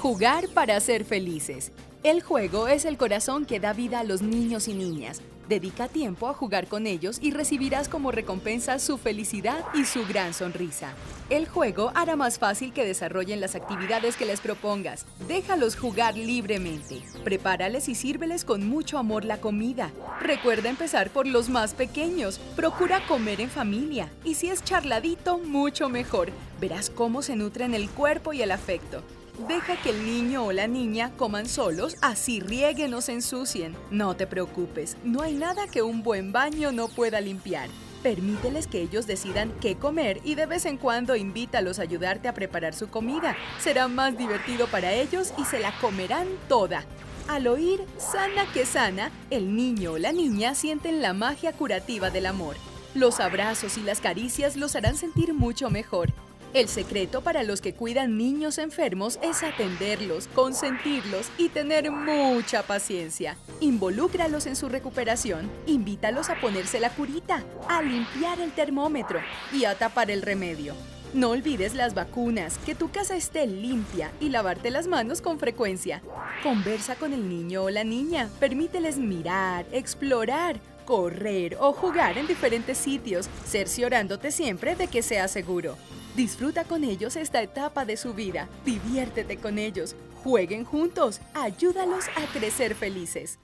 Jugar para ser felices. El juego es el corazón que da vida a los niños y niñas. Dedica tiempo a jugar con ellos y recibirás como recompensa su felicidad y su gran sonrisa. El juego hará más fácil que desarrollen las actividades que les propongas. Déjalos jugar libremente. Prepárales y sírveles con mucho amor la comida. Recuerda empezar por los más pequeños. Procura comer en familia. Y si es charladito, mucho mejor. Verás cómo se nutren el cuerpo y el afecto. Deja que el niño o la niña coman solos, así rieguen o se ensucien. No te preocupes, no hay nada que un buen baño no pueda limpiar. Permíteles que ellos decidan qué comer y de vez en cuando invítalos a ayudarte a preparar su comida. Será más divertido para ellos y se la comerán toda. Al oír "sana que sana", el niño o la niña sienten la magia curativa del amor. Los abrazos y las caricias los harán sentir mucho mejor. El secreto para los que cuidan niños enfermos es atenderlos, consentirlos y tener mucha paciencia. Involúcralos en su recuperación, invítalos a ponerse la curita, a limpiar el termómetro y a tapar el remedio. No olvides las vacunas, que tu casa esté limpia y lavarte las manos con frecuencia. Conversa con el niño o la niña, permíteles mirar, explorar, correr o jugar en diferentes sitios, cerciorándote siempre de que sea seguro. Disfruta con ellos esta etapa de su vida, diviértete con ellos, jueguen juntos, ayúdalos a crecer felices.